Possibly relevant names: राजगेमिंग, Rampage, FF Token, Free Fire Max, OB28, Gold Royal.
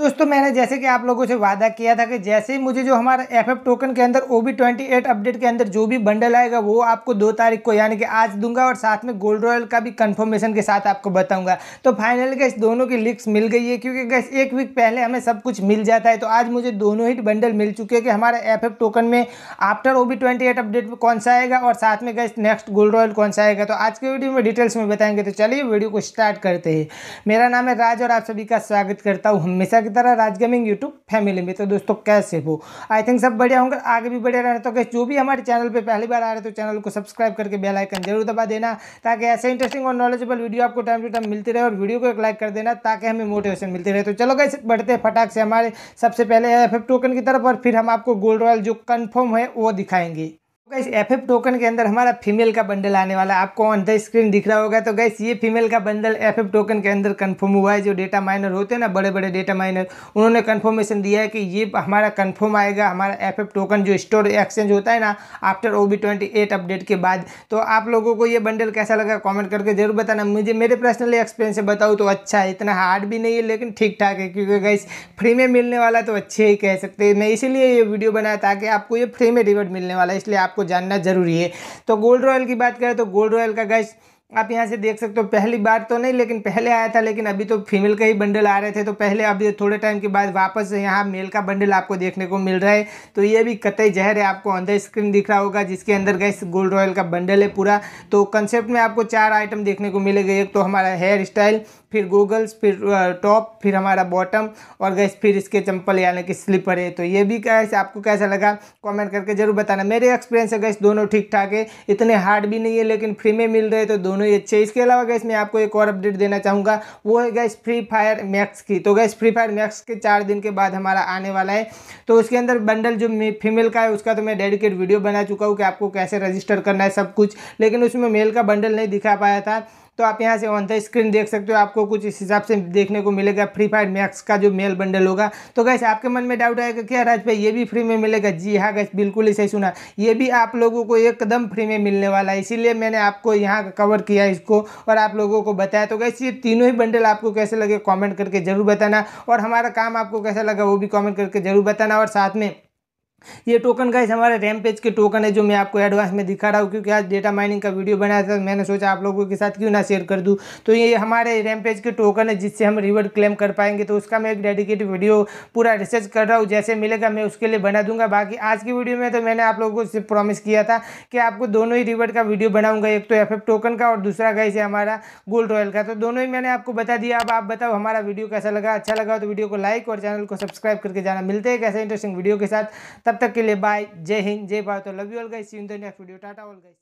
दोस्तों मैंने जैसे कि आप लोगों से वादा किया था कि जैसे ही मुझे जो हमारा एफएफ टोकन के अंदर OB28 अपडेट के अंदर जो भी बंडल आएगा वो आपको 2 तारीख को यानी कि आज दूंगा और साथ में गोल्ड रॉयल का भी कंफर्मेशन के साथ आपको बताऊंगा। तो फाइनली गाइस दोनों की लिंक्स मिल गई है, क्योंकि गाइस एक वीक पहले हमें सब कुछ मिल जाता है। तो आज मुझे दोनों ही बंडल मिल चुके हैं कि हमारा एफएफ टोकन में आफ्टर OB28 अपडेट कौन सा आएगा और साथ में गाइस नेक्स्ट गोल्ड रॉयल कौन सा आएगा। तो आज के वीडियो में डिटेल्स में बताएंगे, तो चलिए वीडियो को स्टार्ट करते हैं। मेरा नाम है राज और आप सभी का स्वागत करता हूँ हमेशा तरह राजगेमिंग यूट्यूब फैमिली में। तो दोस्तों कैसे हो, आई थिंक सब बढ़िया होंगे, आगे भी बढ़िया रहना। तो जो भी हमारे चैनल पे पहली बार आ रहे तो चैनल को सब्सक्राइब करके बेल आइकन जरूर दबा देना, ताकि ऐसे इंटरेस्टिंग और नॉलेजेबल वीडियो आपको टाइम टू टाइम मिलती रहे, और वीडियो को एक लाइक कर देना ताकि हमें मोटिवेशन मिलती रहे। तो चलो गाइस बढ़ते फटाक से हमारे सबसे पहले एफएफ टोकन की तरफ, और फिर हम आपको गोल्ड रॉयल जो कन्फर्म है वो दिखाएंगे। गाइस एफएफ टोकन के अंदर हमारा फीमेल का बंडल आने वाला है, आपको ऑन द स्क्रीन दिख रहा होगा। तो गाइस ये फीमेल का बंडल एफएफ टोकन के अंदर कंफर्म हुआ है। जो डेटा माइनर होते हैं ना, बड़े बड़े डेटा माइनर, उन्होंने कंफर्मेशन दिया है कि ये हमारा कंफर्म आएगा, हमारा एफएफ टोकन जो स्टोर एक्सचेंज होता है ना आफ्टर OB28 अपडेट के बाद। तो आप लोगों को ये बंडल कैसा लगा कॉमेंट करके जरूर बताना। मुझे मेरे पर्सनली एक्सपीरियंस से बताऊँ तो अच्छा है, इतना हार्ड भी नहीं है लेकिन ठीक ठाक है, क्योंकि गाइस फ्री में मिलने वाला तो अच्छे ही कह सकते हैं। मैं इसीलिए ये वीडियो बनाया ताकि आपको ये फ्री में रिवॉर्ड मिलने वाला है, इसलिए आपको जानना जरूरी है। तो गोल्ड रॉयल की बात करें तो गोल्ड रॉयल का गाइस आप यहाँ से देख सकते हो, पहली बार तो नहीं लेकिन पहले आया था, लेकिन अभी तो फीमेल का ही बंडल आ रहे थे। तो पहले अभी थोड़े टाइम के बाद वापस यहाँ मेल का बंडल आपको देखने को मिल रहा है। तो ये भी कतई जहर है, आपको ऑन द स्क्रीन दिख रहा होगा, जिसके अंदर गाइस गोल्ड रॉयल का बंडल है पूरा। तो कंसेप्ट में आपको 4 आइटम देखने को मिलेगा, एक तो हमारा हेयर स्टाइल, फिर गोगल्स, फिर टॉप, फिर हमारा बॉटम, और गाइस फिर इसके चंपल यानी कि स्लीपर है। तो ये भी गाइस आपको कैसा लगा कमेंट करके जरूर बताना। मेरे एक्सपीरियंस है गाइस दोनों ठीक ठाक है, इतने हार्ड भी नहीं है लेकिन फ्री में मिल रहे तो दोनों ही अच्छे। इसके अलावा गाइस मैं आपको एक और अपडेट देना चाहूँगा, वो है गाइस फ्री फायर मैक्स की। तो गाइस फ्री फायर मैक्स के 4 दिन के बाद हमारा आने वाला है। तो उसके अंदर बंडल जो फीमेल का है उसका तो मैं डेडिकेट वीडियो बना चुका हूँ कि आपको कैसे रजिस्टर करना है सब कुछ, लेकिन उसमें मेल का बंडल नहीं दिखा पाया था। तो आप यहाँ से ऑन द स्क्रीन देख सकते हो, आपको कुछ इस हिसाब से देखने को मिलेगा फ्री फायर मैक्स का जो मेल बंडल होगा। तो गाइस आपके मन में डाउट आएगा क्या राज भाई ये भी फ्री में मिलेगा? जी हाँ गाइस बिल्कुल ही सही सुना, ये भी आप लोगों को एकदम फ्री में मिलने वाला है, इसीलिए मैंने आपको यहाँ कवर किया इसको और आप लोगों को बताया। तो गाइस ये तीनों ही बंडल आपको कैसे लगे कॉमेंट करके ज़रूर बताना, और हमारा काम आपको कैसा लगा वो भी कॉमेंट करके ज़रूर बताना। और साथ में ये टोकन गाइस हमारे रैमपेज के टोकन है, जो मैं आपको एडवांस में दिखा रहा हूँ, क्योंकि आज डेटा माइनिंग का वीडियो बनाया था, मैंने सोचा आप लोगों के साथ क्यों ना शेयर कर दूँ। तो ये हमारे रैमपेज के टोकन है जिससे हम रिवॉर्ड क्लेम कर पाएंगे। तो उसका मैं एक डेडिकेटेड वीडियो पूरा रिसर्च कर रहा हूँ, जैसे मिलेगा मैं उसके लिए बना दूंगा। बाकी आज की वीडियो में तो मैंने आप लोगों से प्रॉमिस किया था कि आपको दोनों ही रिवॉर्ड का वीडियो बनाऊँगा, एक तो एफएफ टोकन का और दूसरा गाइस है हमारा गोल्ड रॉयल का। तो दोनों ही मैंने आपको बता दिया। अब आप बताओ हमारा वीडियो कैसा लगा, अच्छा लगा तो वीडियो को लाइक और चैनल को सब्सक्राइब करके जाना। मिलते हैं ऐसे इंटरेस्टिंग वीडियो के साथ, तब तक के लिए बाय, जय हिंद, जय भारत। तो love you all guys, see you in the next video, tata all guys.